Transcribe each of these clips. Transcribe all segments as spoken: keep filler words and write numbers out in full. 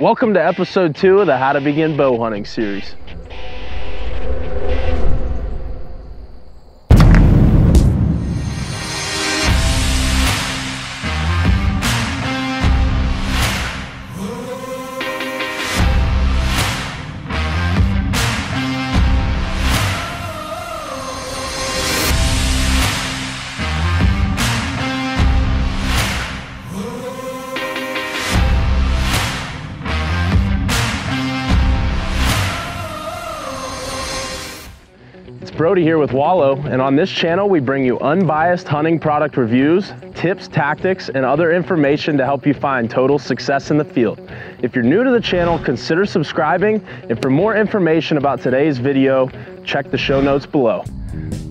Welcome to episode two of the How to Begin Bow Hunting series. Brody here with Wahlow, and on this channel we bring you unbiased hunting product reviews, tips, tactics, and other information to help you find total success in the field. If you're new to the channel, consider subscribing, and for more information about today's video, check the show notes below.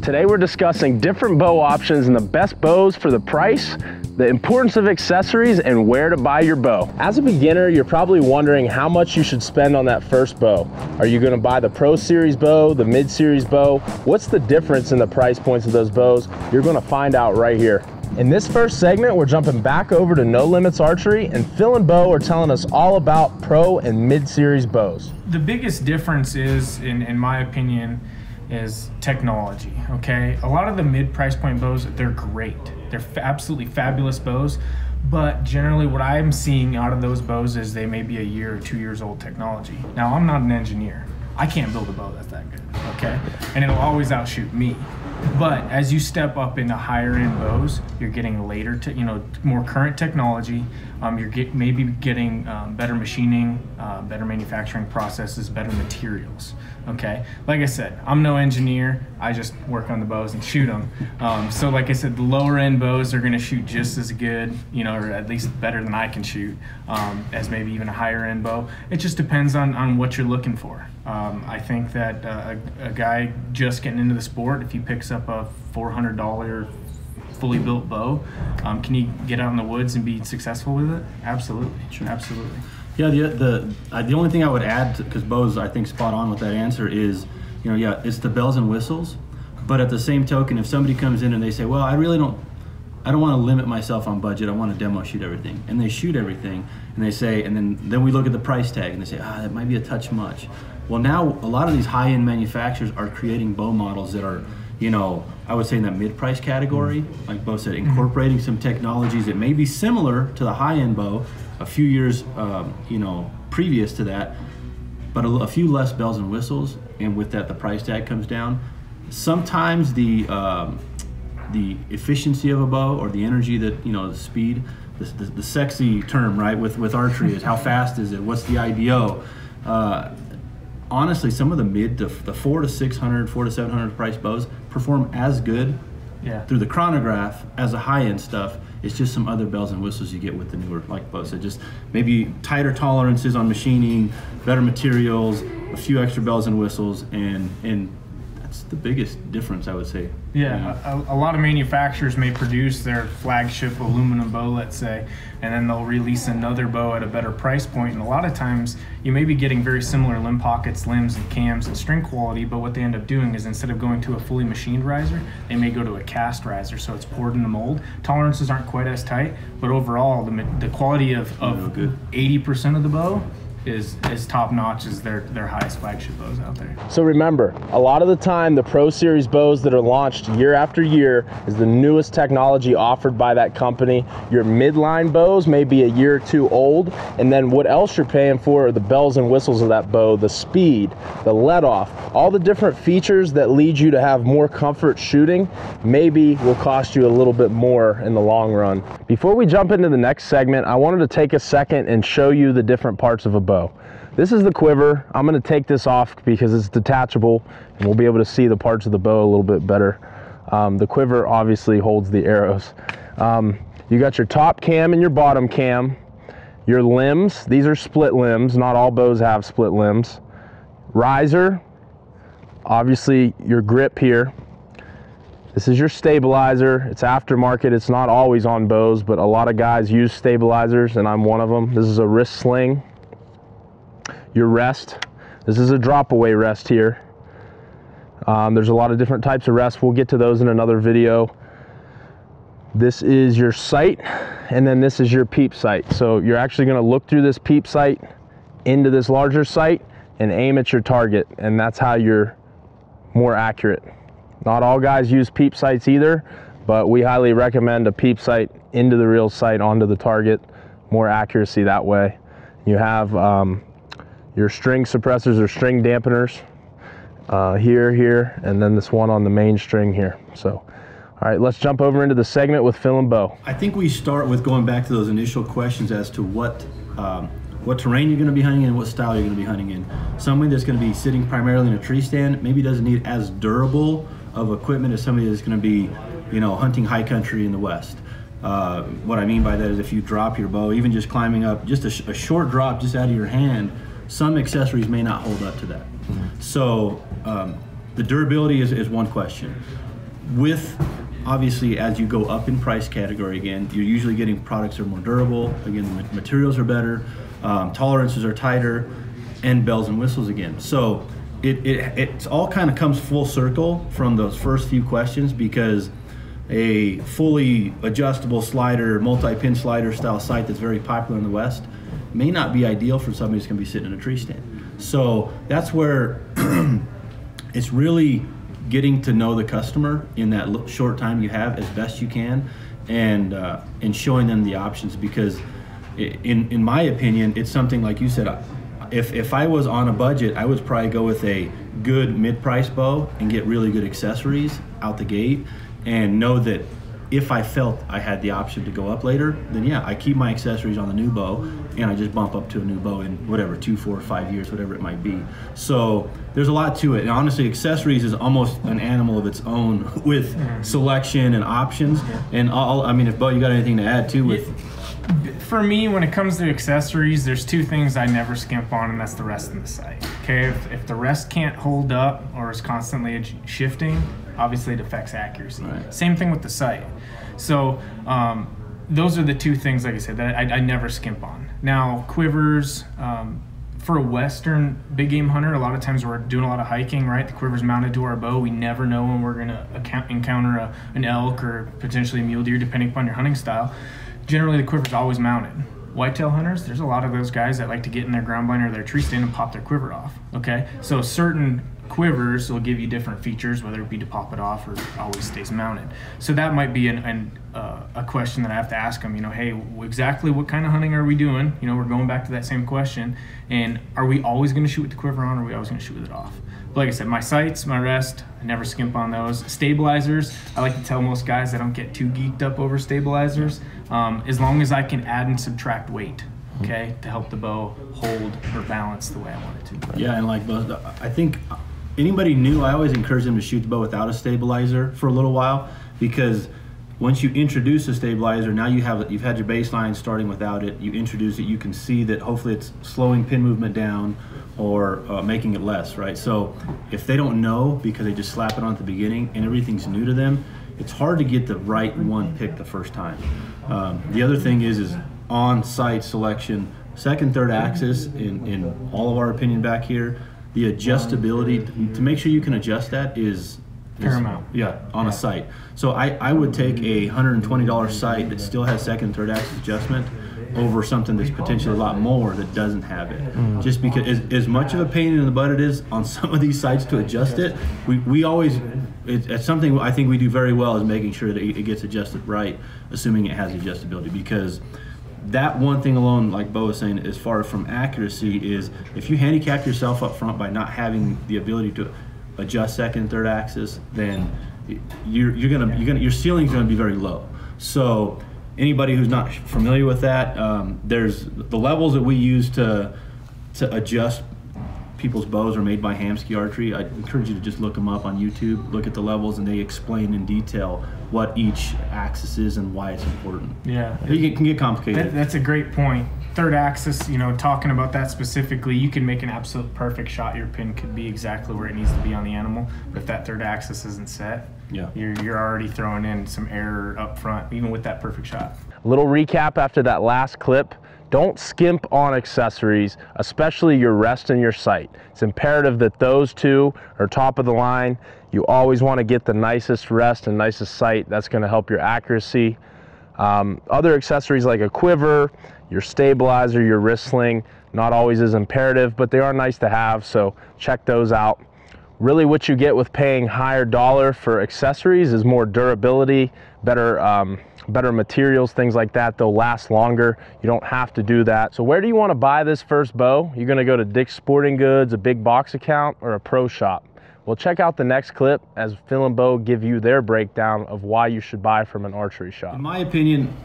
Today we're discussing different bow options and the best bows for the price, the importance of accessories, and where to buy your bow. As a beginner, you're probably wondering how much you should spend on that first bow. Are you gonna buy the Pro Series bow, the Mid Series bow? What's the difference in the price points of those bows? You're gonna find out right here. In this first segment, we're jumping back over to No Limits Archery, and Phil and Bo are telling us all about Pro and Mid Series bows. The biggest difference is, in, in my opinion, is technology, okay? A lot of the mid price point bows, they're great. They're absolutely fabulous bows, but generally what I'm seeing out of those bows is they may be a year or two years old technology. Now, I'm not an engineer. I can't build a bow that's that good, okay? And it'll always outshoot me. But as you step up into higher end bows, you're getting later, to, you know, more current technology. Um, you're get, maybe getting um, better machining, uh, better manufacturing processes, better materials. Okay, like I said, I'm no engineer. I just work on the bows and shoot them. Um, so like I said, the lower end bows are gonna shoot just as good, you know, or at least better than I can shoot, um, as maybe even a higher end bow. It just depends on, on what you're looking for. Um, I think that uh, a, a guy just getting into the sport, if he picks up a four hundred dollar fully built bow, um, can he get out in the woods and be successful with it? Absolutely, sure. Absolutely. Yeah, the the, uh, the only thing I would add, because Bo's I think spot on with that answer, is, you know, yeah, it's the bells and whistles, but at the same token, if somebody comes in and they say, well, I really don't, I don't want to limit myself on budget. I want to demo shoot everything. And they shoot everything, and they say, and then, then we look at the price tag, and they say, ah, that might be a touch much. Well, now a lot of these high-end manufacturers are creating bow models that are, you know, I would say in that mid-price category, like Bo said, incorporating some technologies that may be similar to the high-end bow, a few years, um, you know, previous to that, but a, a few less bells and whistles, and with that, the price tag comes down. Sometimes the um, the efficiency of a bow, or the energy that, you know, the speed, the, the, the sexy term, right, with, with archery is how fast is it, what's the I D O? Uh, honestly, some of the mid to the four to six hundred, four to seven hundred price bows perform as good, yeah, through the chronograph as the high end stuff. It's just some other bells and whistles you get with the newer, like Bo said, just maybe tighter tolerances on machining, better materials, a few extra bells and whistles, and and that's the biggest difference, I would say. Yeah, a, a lot of manufacturers may produce their flagship aluminum bow, let's say, and then they'll release another bow at a better price point. And a lot of times you may be getting very similar limb pockets, limbs and cams and string quality, but what they end up doing is instead of going to a fully machined riser, they may go to a cast riser, so it's poured in the mold. Tolerances aren't quite as tight, but overall the, the quality of eighty percent of the bow is as top notch as their their highest flagship bows out there. So remember, a lot of the time the Pro Series bows that are launched year after year is the newest technology offered by that company. Your midline bows may be a year or two old, and then what else you're paying for are the bells and whistles of that bow, the speed, the let off, all the different features that lead you to have more comfort shooting maybe will cost you a little bit more in the long run. Before we jump into the next segment, I wanted to take a second and show you the different parts of a bow. This is the quiver. I'm going to take this off because it's detachable and we'll be able to see the parts of the bow a little bit better. Um, the quiver obviously holds the arrows. Um, you got your top cam and your bottom cam. Your limbs, these are split limbs. Not all bows have split limbs. Riser, obviously your grip here. This is your stabilizer. It's aftermarket. It's not always on bows, but a lot of guys use stabilizers and I'm one of them. This is a wrist sling. Your rest, this is a drop away rest here. Um, there's a lot of different types of rests. We'll get to those in another video. This is your sight, and then this is your peep sight. So you're actually going to look through this peep sight into this larger sight and aim at your target, and that's how you're more accurate. Not all guys use peep sights either, but we highly recommend a peep sight into the real sight onto the target, more accuracy that way. You have um, your string suppressors or string dampeners uh, here, here, and then this one on the main string here. So, all right, let's jump over into the segment with Phil and Bo. I think we start with going back to those initial questions as to what um, what terrain you're gonna be hunting in, what style you're gonna be hunting in. Somebody that's gonna be sitting primarily in a tree stand maybe doesn't need as durable of equipment as somebody that's gonna be, you know, hunting high country in the West. Uh, what I mean by that is if you drop your bow, even just climbing up, just a, sh a short drop just out of your hand, some accessories may not hold up to that. Mm-hmm. So um, the durability is, is one question. With, obviously, as you go up in price category again, you're usually getting products that are more durable, again, the materials are better, um, tolerances are tighter, and bells and whistles again. So it, it it's all kind of comes full circle from those first few questions, because a fully adjustable slider, multi-pin slider style sight that's very popular in the West may not be ideal for somebody that's gonna be sitting in a tree stand. So that's where it's really getting to know the customer in that short time you have as best you can, and, uh, and showing them the options, because in, in my opinion, it's something like you said, if, if I was on a budget, I would probably go with a good mid-price bow and get really good accessories out the gate, and know that if I felt I had the option to go up later, then yeah, I keep my accessories on the new bow and I just bump up to a new bow in whatever, two, four, five years, whatever it might be. So there's a lot to it. And honestly, accessories is almost an animal of its own with selection and options. And all, I mean, if Bo, you got anything to add too with? For me, when it comes to accessories, there's two things I never skimp on, and that's the rest and the sight. Okay, if, if the rest can't hold up or is constantly shifting, obviously it affects accuracy. Right. Same thing with the sight. So um, those are the two things, like I said, that I, I never skimp on. Now, quivers, um, for a Western big game hunter, a lot of times we're doing a lot of hiking, right? The quiver's mounted to our bow. We never know when we're gonna account, encounter a, an elk or potentially a mule deer, depending upon your hunting style. Generally, the quiver's always mounted. Whitetail hunters, there's a lot of those guys that like to get in their ground blind or their tree stand and pop their quiver off, okay? So certain quivers will give you different features, whether it be to pop it off or always stays mounted. So that might be an, an, uh, a question that I have to ask them, you know, hey, exactly what kind of hunting are we doing? You know, we're going back to that same question. And are we always gonna shoot with the quiver on, or are we always gonna shoot with it off? But like I said, my sights, my rest, I never skimp on those. Stabilizers, I like to tell most guys I don't get too geeked up over stabilizers, um, as long as I can add and subtract weight, okay, to help the bow hold or balance the way I want it to. Yeah, and like, I think anybody new, I always encourage them to shoot the bow without a stabilizer for a little while, because once you introduce a stabilizer, now you have, you've had your baseline starting without it, you introduce it, you can see that hopefully it's slowing pin movement down or uh, making it less, right? So if they don't know because they just slap it on at the beginning and everything's new to them, it's hard to get the right one picked the first time. Um, the other thing is, is on-site selection, second, third axis, in, in all of our opinion back here, the adjustability, to make sure you can adjust that is paramount. Yeah, on yeah. a sight. So I, I would take a one hundred twenty dollar sight that still has second, third axis adjustment over something that's potentially a lot more that doesn't have it. Mm. Just because as, as much of a pain in the butt it is on some of these sites to adjust it, we, we always, it's, it's something I think we do very well is making sure that it gets adjusted right, assuming it has adjustability, because that one thing alone, like Bo was saying, as far as from accuracy, is if you handicap yourself up front by not having the ability to adjust second, third axis, then you're, you're gonna, you're gonna, your ceiling's gonna be very low. So anybody who's not familiar with that, um, there's the levels that we use to to adjust people's bows are made by Hamski Archery. I encourage you to just look them up on YouTube, look at the levels, and they explain in detail what each axis is and why it's important. Yeah. It can get complicated. That, that's a great point. Third axis, you know, talking about that specifically, you can make an absolute perfect shot. Your pin could be exactly where it needs to be on the animal, but if that third axis isn't set, yeah, you're, you're already throwing in some error up front, even with that perfect shot. A little recap after that last clip. Don't skimp on accessories, especially your rest and your sight. It's imperative that those two are top of the line. You always want to get the nicest rest and nicest sight. That's going to help your accuracy. Um, other accessories like a quiver, your stabilizer, your wrist sling, Not always as imperative, but they are nice to have, so check those out. Really what you get with paying higher dollar for accessories is more durability, better, um, better materials, things like that. They'll last longer. You don't have to do that. So where do you want to buy this first bow? You're going to go to Dick's Sporting Goods, a big box account, or a pro shop. Well, check out the next clip as Phil and Bo give you their breakdown of why you should buy from an archery shop. In my opinion,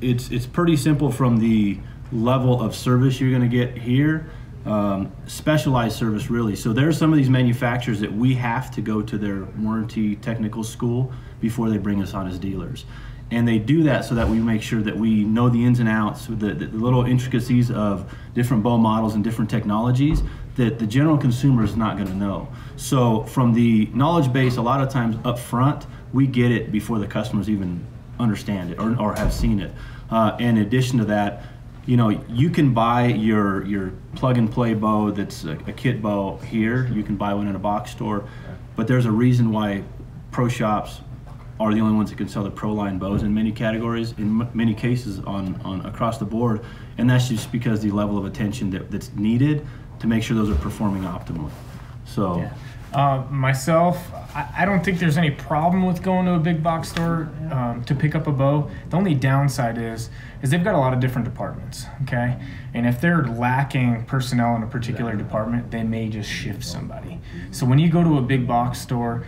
it's, it's pretty simple from the level of service you're going to get here. Um, specialized service, really. So there are some of these manufacturers that we have to go to their warranty technical school before they bring us on as dealers, and they do that so that we make sure that we know the ins and outs, the, the little intricacies of different bow models and different technologies that the general consumer is not going to know. So from the knowledge base, a lot of times up front we get it before the customers even understand it or, or have seen it. Uh, in addition to that, you know, you can buy your your plug-and-play bow that's a, a kit bow here. You can buy one in a box store, but there's a reason why pro shops are the only ones that can sell the pro line bows in many categories, in m many cases on, on across the board, and that's just because the level of attention that, that's needed to make sure those are performing optimally. So. Yeah. Uh, myself, I, I don't think there's any problem with going to a big box store um, to pick up a bow. The only downside is, is they've got a lot of different departments, okay? And if they're lacking personnel in a particular department, they may just shift somebody. So when you go to a big box store,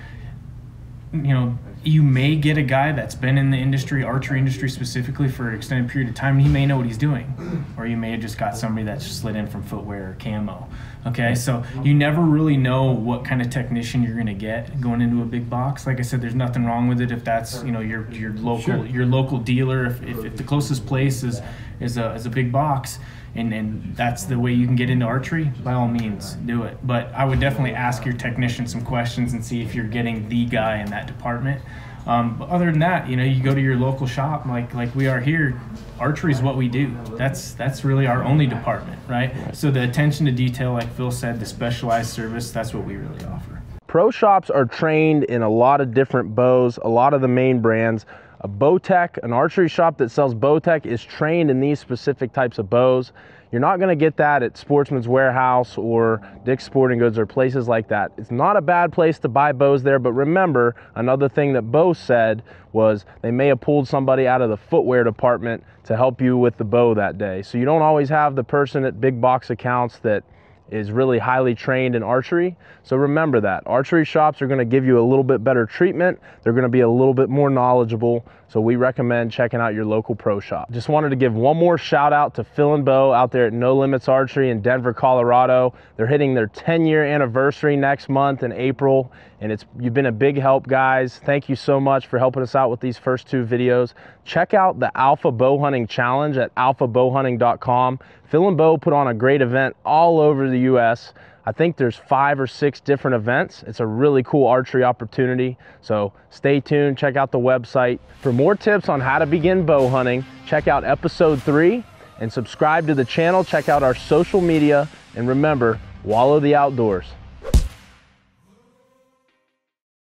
you know, you may get a guy that's been in the industry, archery industry specifically, for an extended period of time, and he may know what he's doing. Or you may have just got somebody that's just slid in from footwear or camo. Okay, so you never really know what kind of technician you're gonna get going into a big box. Like I said, there's nothing wrong with it if that's, you know, your your local sure. your local dealer. If, if, if the closest place is is a is a big box, and and that's the way you can get into archery, by all means do it. But I would definitely ask your technician some questions and see if you're getting the guy in that department. Um, but other than that, you know, you go to your local shop, like like we are here. Archery is what we do. That's that's really our only department, right? So the attention to detail, like Phil said, the specialized service, that's what we really offer. Pro shops are trained in a lot of different bows, a lot of the main brands. A Bowtech, an archery shop that sells Bowtech, is trained in these specific types of bows. You're not going to get that at Sportsman's Warehouse or Dick's Sporting Goods or places like that. It's not a bad place to buy bows there, but remember, another thing that Bo said was they may have pulled somebody out of the footwear department to help you with the bow that day. So you don't always have the person at big box accounts that is really highly trained in archery. So remember that. Archery shops are going to give you a little bit better treatment. They're going to be a little bit more knowledgeable. So we recommend checking out your local pro shop. Just wanted to give one more shout out to Phil and Bo out there at No Limits Archery in Denver, Colorado. They're hitting their ten year anniversary next month in April. And it's you've been a big help, guys. Thank you so much for helping us out with these first two videos. Check out the Alpha Bow Hunting Challenge at alpha bow hunting dot com. Phil and Bo put on a great event all over the U S I think there's five or six different events. It's a really cool archery opportunity. So stay tuned, check out the website. For more tips on how to begin bow hunting, check out episode three and subscribe to the channel. Check out our social media, and remember, wallow the outdoors.